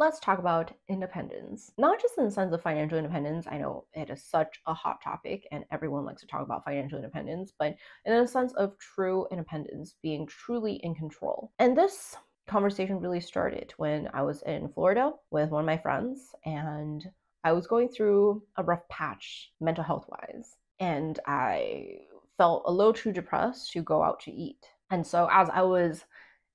let's talk about independence, not just in the sense of financial independence. I know it is such a hot topic and everyone likes to talk about financial independence, but in a sense of true independence, being truly in control. And this conversation really started when I was in Florida with one of my friends, and I was going through a rough patch mental health wise, and I felt a little too depressed to go out to eat. And so as I was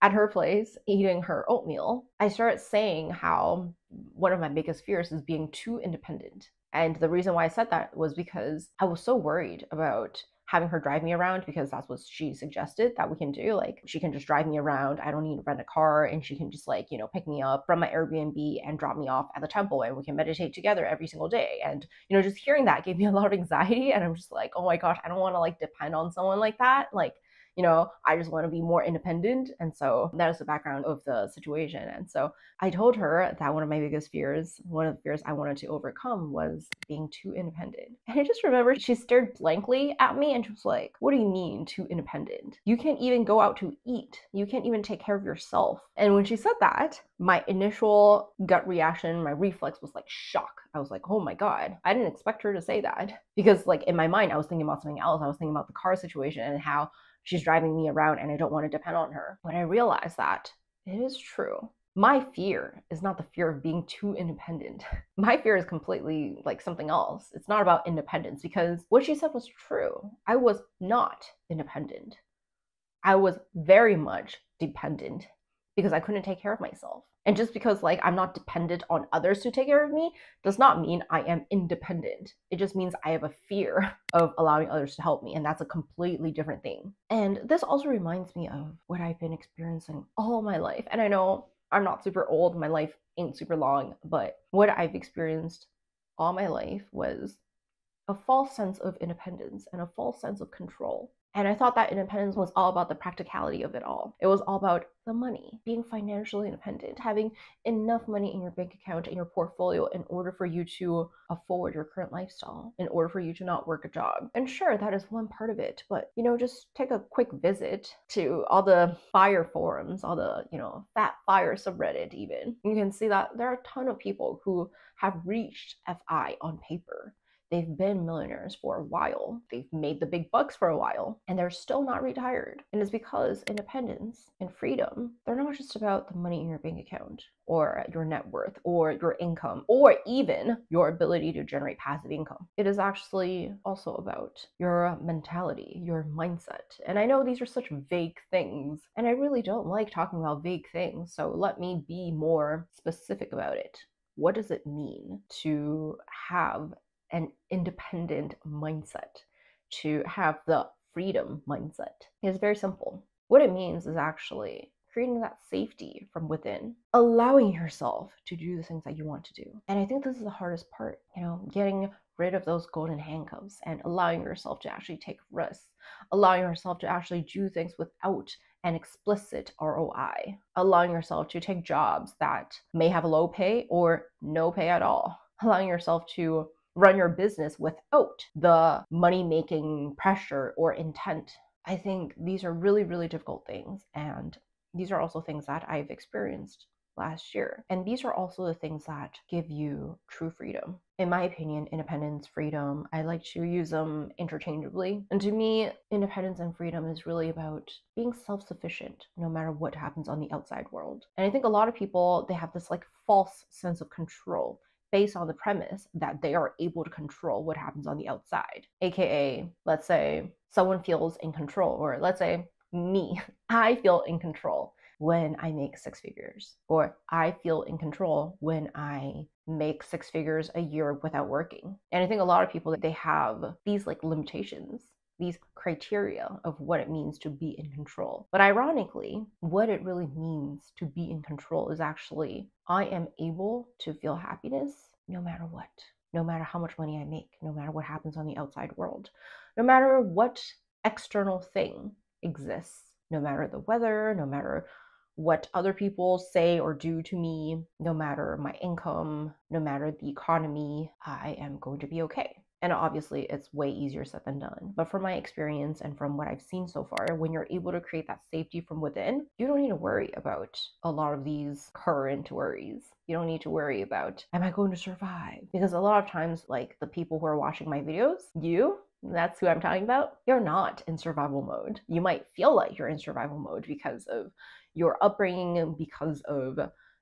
at her place eating her oatmeal, I started saying how one of my biggest fears is being too independent. And the reason why I said that was because I was so worried about having her drive me around, because that's what she suggested that we can do. Like, she can just drive me around. I don't need to rent a car, and she can just, like, you know, pick me up from my Airbnb and drop me off at the temple, and we can meditate together every single day. And, you know, just hearing that gave me a lot of anxiety, and I'm just like, oh my gosh, I don't want to, like, depend on someone like that. Like, you know, I just want to be more independent. And so that is the background of the situation. And so I told her that one of my biggest fears, one of the fears I wanted to overcome, was being too independent. And I just remember she stared blankly at me and she was like, what do you mean too independent? You can't even go out to eat. You can't even take care of yourself. And when she said that, my initial gut reaction, my reflex was like shock. I was like, oh my God, I didn't expect her to say that, because, like, in my mind, I was thinking about something else. I was thinking about the car situation and how she's driving me around and I don't want to depend on her. When I realized that it is true, my fear is not the fear of being too independent. My fear is completely, like, something else. It's not about independence, because what she said was true. I was not independent. I was very much dependent, because I couldn't take care of myself. And just because, like, I'm not dependent on others to take care of me does not mean I am independent. It just means I have a fear of allowing others to help me, and that's a completely different thing. And this also reminds me of what I've been experiencing all my life. And I know I'm not super old, my life ain't super long, but what I've experienced all my life was a false sense of independence and a false sense of control. And I thought that independence was all about the practicality of it all. It was all about the money, being financially independent, having enough money in your bank account, in your portfolio, in order for you to afford your current lifestyle, in order for you to not work a job. And sure, that is one part of it, but, you know, just take a quick visit to all the FIRE forums, all the, you know, Fat FIRE subreddit even. You can see that there are a ton of people who have reached FI on paper. They've been millionaires for a while. They've made the big bucks for a while, and they're still not retired. And it's because independence and freedom, they're not just about the money in your bank account or your net worth or your income or even your ability to generate passive income. It is actually also about your mentality, your mindset. And I know these are such vague things, and I really don't like talking about vague things. So let me be more specific about it. What does it mean to have an independent mindset, to have the freedom mindset? It's very simple. What it means is actually creating that safety from within, allowing yourself to do the things that you want to do. And I think this is the hardest part, you know, getting rid of those golden handcuffs and allowing yourself to actually take risks, allowing yourself to actually do things without an explicit ROI, allowing yourself to take jobs that may have a low pay or no pay at all, allowing yourself to run your business without the money-making pressure or intent. I think these are really, really difficult things. And these are also things that I've experienced last year. And these are also the things that give you true freedom. In my opinion, independence, freedom, I like to use them interchangeably. And to me, independence and freedom is really about being self-sufficient no matter what happens on the outside world. And I think a lot of people, they have this, like, false sense of control based on the premise that they are able to control what happens on the outside. AKA, let's say someone feels in control, or let's say me, I feel in control when I make six figures, or I feel in control when I make six figures a year without working. And I think a lot of people, they have these, like, limitations, these criteria of what it means to be in control. But ironically, what it really means to be in control is actually, I am able to feel happiness no matter what, no matter how much money I make, no matter what happens on the outside world, no matter what external thing exists, no matter the weather, no matter what other people say or do to me, no matter my income, no matter the economy, I am going to be okay. And obviously it's way easier said than done. But from my experience and from what I've seen so far, when you're able to create that safety from within, you don't need to worry about a lot of these current worries. You don't need to worry about, am I going to survive? Because a lot of times, like the people who are watching my videos, you, that's who I'm talking about, you're not in survival mode. You might feel like you're in survival mode because of your upbringing, because of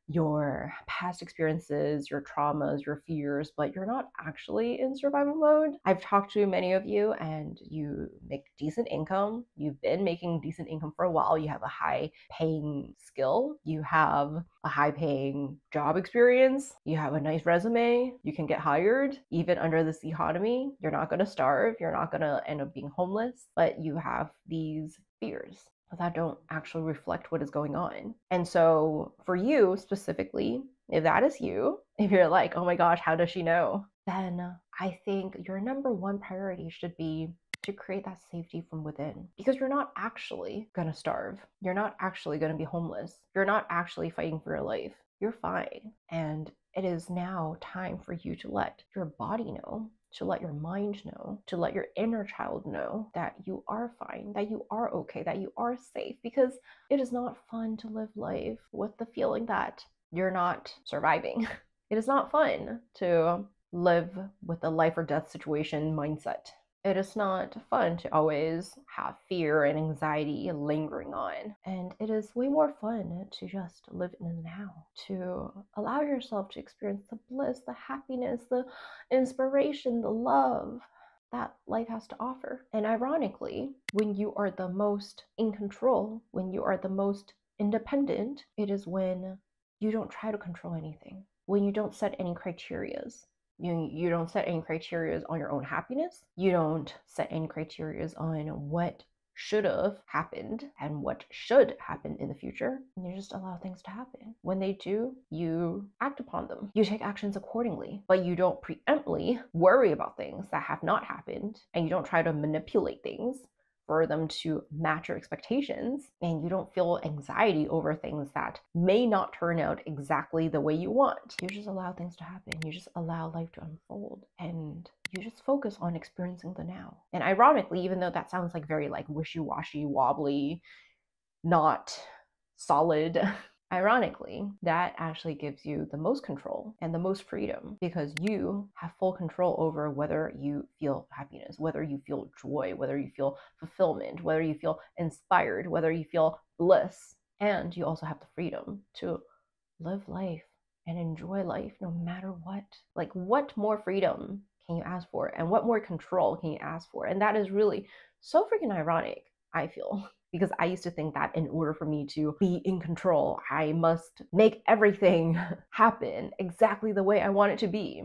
your past experiences, your traumas, your fears, but you're not actually in survival mode. I've talked to many of you and you make decent income. You've been making decent income for a while. You have a high paying skill. You have a high paying job experience. You have a nice resume. You can get hired. Even under this economy, you're not going to starve. You're not going to end up being homeless, but you have these fears that don't actually reflect what is going on. And so for you specifically, if that is you, if you're like, oh my gosh, how does she know? Then I think your number one priority should be to create that safety from within, because you're not actually gonna starve. You're not actually gonna be homeless. You're not actually fighting for your life. You're fine. And it is now time for you to let your body know, to let your mind know, to let your inner child know that you are fine, that you are okay, that you are safe, because it is not fun to live life with the feeling that you're not surviving. It is not fun to live with a life or death situation mindset. It is not fun to always have fear and anxiety lingering on. And it is way more fun to just live in the now, to allow yourself to experience the bliss, the happiness, the inspiration, the love that life has to offer. And ironically, when you are the most in control, when you are the most independent, it is when you don't try to control anything, when you don't set any criterias. You don't set any criterias on your own happiness. You don't set any criterias on what should have happened and what should happen in the future. And you just allow things to happen. When they do, you act upon them. You take actions accordingly, but you don't preemptly worry about things that have not happened, and you don't try to manipulate things for them to match your expectations, and you don't feel anxiety over things that may not turn out exactly the way you want. You just allow things to happen. You just allow life to unfold, and you just focus on experiencing the now. And ironically, even though that sounds like very like wishy-washy, wobbly, not solid, ironically, that actually gives you the most control and the most freedom, because you have full control over whether you feel happiness, whether you feel joy, whether you feel fulfillment, whether you feel inspired, whether you feel bliss. And you also have the freedom to live life and enjoy life no matter what. Like, what more freedom can you ask for? And what more control can you ask for? And that is really so freaking ironic, I feel. Because I used to think that in order for me to be in control, I must make everything happen exactly the way I want it to be.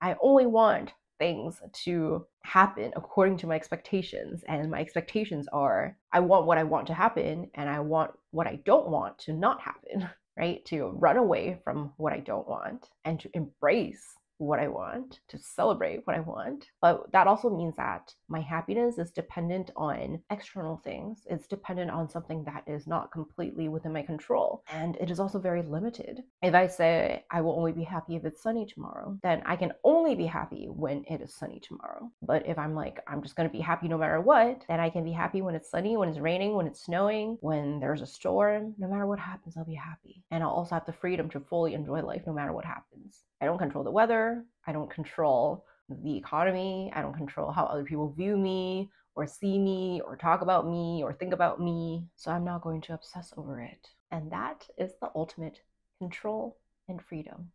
I only want things to happen according to my expectations. And my expectations are, I want what I want to happen, and I want what I don't want to not happen, right? To run away from what I don't want and to embrace what I want, to celebrate what I want. But that also means that my happiness is dependent on external things. It's dependent on something that is not completely within my control. And it is also very limited. If I say I will only be happy if it's sunny tomorrow, then I can only be happy when it is sunny tomorrow. But if I'm like, I'm just going to be happy no matter what, then I can be happy when it's sunny, when it's raining, when it's snowing, when there's a storm. No matter what happens, I'll be happy. And I'll also have the freedom to fully enjoy life no matter what happens. I don't control the weather. I don't control the economy. I don't control how other people view me or see me or talk about me or think about me. So I'm not going to obsess over it. And that is the ultimate control and freedom.